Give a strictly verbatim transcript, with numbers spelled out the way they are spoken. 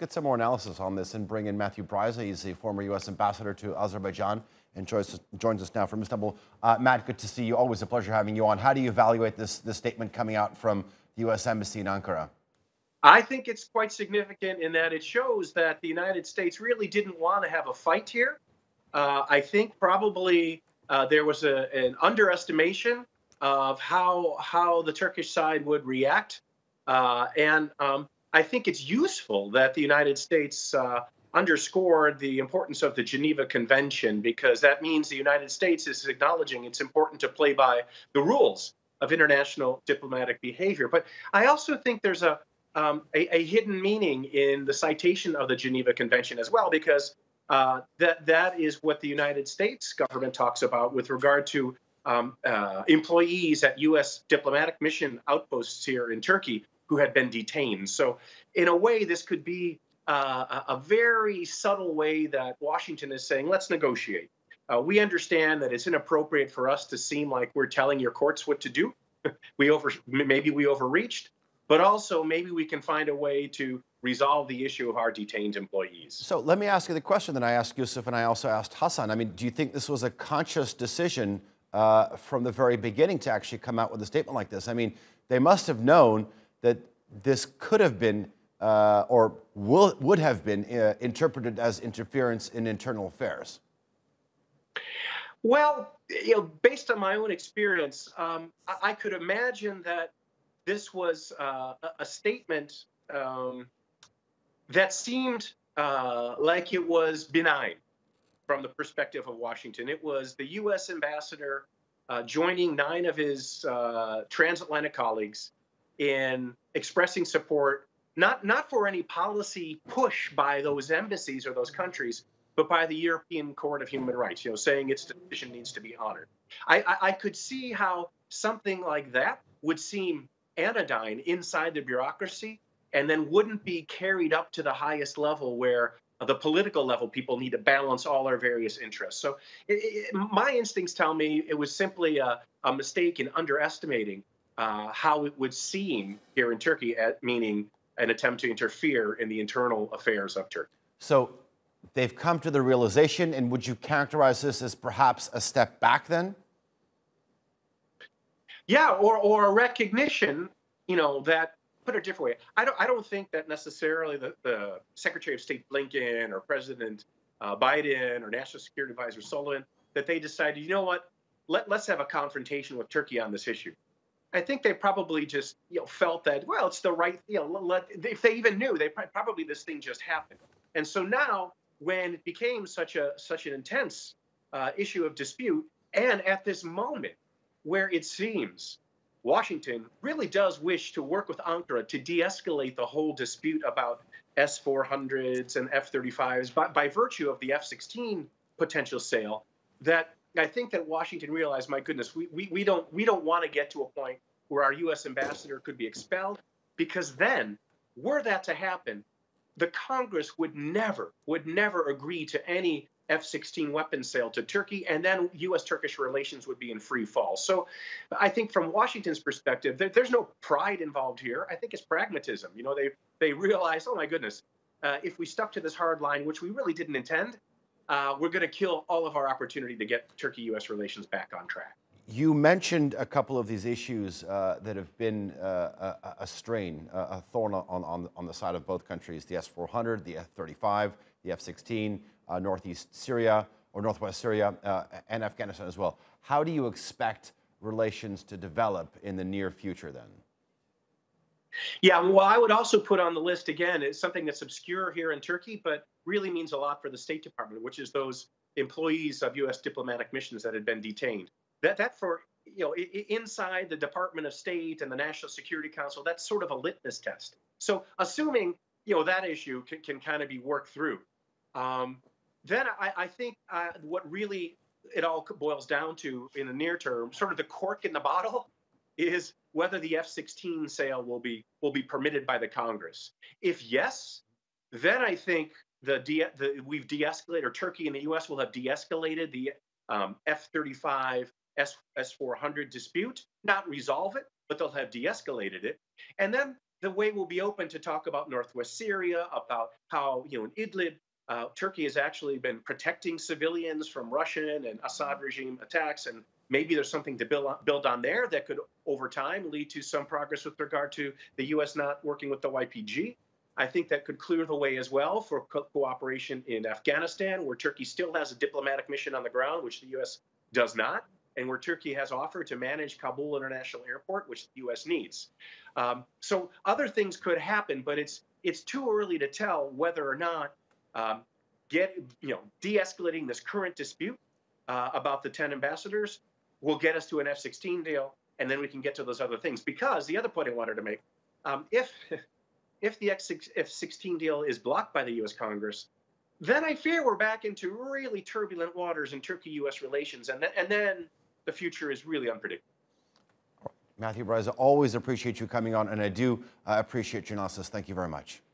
Let's get some more analysis on this and bring in Matthew Bryza. He's the former U S ambassador to Azerbaijan and joins, joins us now from Istanbul. Uh, Matt, good to see you. Always a pleasure having you on. How do you evaluate this, this statement coming out from the U S Embassy in Ankara? I think it's quite significant in that it shows that the United States really didn't want to have a fight here. Uh, I think probably uh, there was a, an underestimation of how, how the Turkish side would react. Uh, and um, I think it's useful that the United States uh, underscored the importance of the Geneva Convention, because that means the United States is acknowledging it's important to play by the rules of international diplomatic behavior. But I also think there's a Um, a, a hidden meaning in the citation of the Geneva Convention as well, because uh, that that is what the United States government talks about with regard to um, uh, employees at U S diplomatic mission outposts here in Turkey who had been detained. So in a way, this could be uh, a very subtle way that Washington is saying, let's negotiate. Uh, we understand that it's inappropriate for us to seem like we're telling your courts what to do. we over Maybe we overreached. But also, maybe we can find a way to resolve the issue of our detained employees. So let me ask you the question that I asked Yusuf and I also asked Hassan. I mean, do you think this was a conscious decision uh, from the very beginning to actually come out with a statement like this? I mean, they must have known that this could have been uh, or will, would have been uh, interpreted as interference in internal affairs. Well, you know, based on my own experience, um, I, I could imagine that this was uh, a statement um, that seemed uh, like it was benign from the perspective of Washington. It was the U S ambassador uh, joining nine of his uh, transatlantic colleagues in expressing support, not, not for any policy push by those embassies or those countries, but by the European Court of Human Rights, you know, saying its decision needs to be honored. I, I, I could see how something like that would seem anodyne inside the bureaucracy, and then wouldn't be carried up to the highest level where the political level people need to balance all our various interests. So it, it, my instincts tell me it was simply a, a mistake in underestimating uh, how it would seem here in Turkey, at, meaning an attempt to interfere in the internal affairs of Turkey. So they've come to the realization, and would you characterize this as perhaps a step back then? Yeah, or, or a recognition, you know, that, put it a different way, I don't, I don't think that necessarily the, the Secretary of State Blinken or President uh, Biden or National Security Advisor Sullivan, that they decided, you know what, Let, let's have a confrontation with Turkey on this issue. I think they probably just, you know, felt that, well, it's the right, you know, let, if they even knew, they probably this thing just happened. And so now, when it became such, a, such an intense uh, issue of dispute, and at this moment, where it seems Washington really does wish to work with Ankara to de-escalate the whole dispute about S four hundreds and F thirty-fives by, by virtue of the F sixteen potential sale, that I think that Washington realized, my goodness, we, we, we don't, we don't want to get to a point where our U S ambassador could be expelled, because then, were that to happen, the Congress would never, would never agree to any F sixteen weapon sale to Turkey, and then U S Turkish relations would be in free fall. So I think from Washington's perspective, there, there's no pride involved here. I think it's pragmatism. You know, they, they realize, oh, my goodness, uh, if we stuck to this hard line, which we really didn't intend, uh, we're going to kill all of our opportunity to get Turkey U S relations back on track. You mentioned a couple of these issues uh, that have been uh, a, a strain, a, a thorn on, on, on the side of both countries, the S four hundred, the F thirty-five, the F sixteen, Uh, northeast Syria or northwest Syria uh, and Afghanistan as well. How do you expect relations to develop in the near future then? Yeah, well, I would also put on the list again, it's something that's obscure here in Turkey, but really means a lot for the State Department, which is those employees of U S diplomatic missions that had been detained. That, that for, you know, inside the Department of State and the National Security Council, that's sort of a litmus test. So assuming, you know, that issue can, can kind of be worked through. Um, Then I, I think uh, what really it all boils down to in the near term, sort of the cork in the bottle, is whether the F sixteen sale will be will be permitted by the Congress. If yes, then I think the, de the we've de-escalated, or Turkey and the U S will have de-escalated the um, F thirty-five, S four hundred dispute, not resolve it, but they'll have de-escalated it. And then the way will be open to talk about Northwest Syria, about how, you know, in Idlib, uh, Turkey has actually been protecting civilians from Russian and Assad regime attacks, and maybe there's something to build on, build on there that could, over time, lead to some progress with regard to the U S not working with the Y P G. I think that could clear the way as well for co cooperation in Afghanistan, where Turkey still has a diplomatic mission on the ground, which the U S does not, and where Turkey has offered to manage Kabul International Airport, which the U S needs. Um, so other things could happen, but it's it's too early to tell whether or not um, get you know de-escalating this current dispute uh, about the ten ambassadors will get us to an F sixteen deal, and then we can get to those other things. Because the other point I wanted to make, um, if If the F sixteen deal is blocked by the U S Congress, then I fear we're back into really turbulent waters in Turkey-U S relations, and, th and then the future is really unpredictable. Matthew Bryza, always appreciate you coming on, and I do uh, appreciate your analysis. Thank you very much.